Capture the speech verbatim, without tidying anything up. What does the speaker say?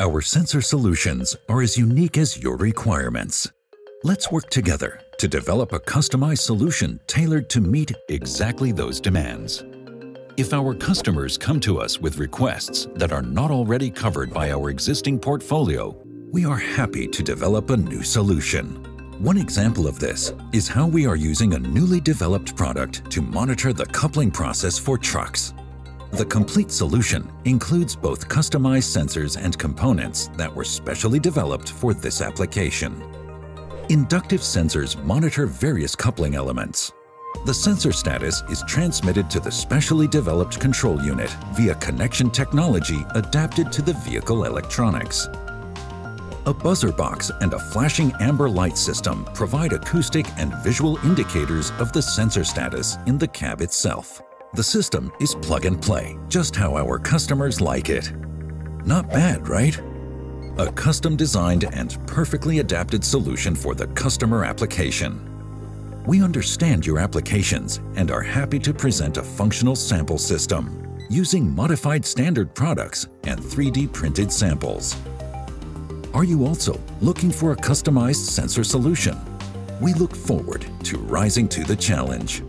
Our sensor solutions are as unique as your requirements. Let's work together to develop a customized solution tailored to meet exactly those demands. If our customers come to us with requests that are not already covered by our existing portfolio, we are happy to develop a new solution. One example of this is how we are using a newly developed product to monitor the coupling process for trucks. The complete solution includes both customized sensors and components that were specially developed for this application. Inductive sensors monitor various coupling elements. The sensor status is transmitted to the specially developed control unit via connection technology adapted to the vehicle electronics. A buzzer box and a flashing amber light system provide acoustic and visual indicators of the sensor status in the cab itself. The system is plug and play, just how our customers like it. Not bad, right? A custom designed and perfectly adapted solution for the customer application. We understand your applications and are happy to present a functional sample system using modified standard products and three D printed samples. Are you also looking for a customized sensor solution? We look forward to rising to the challenge.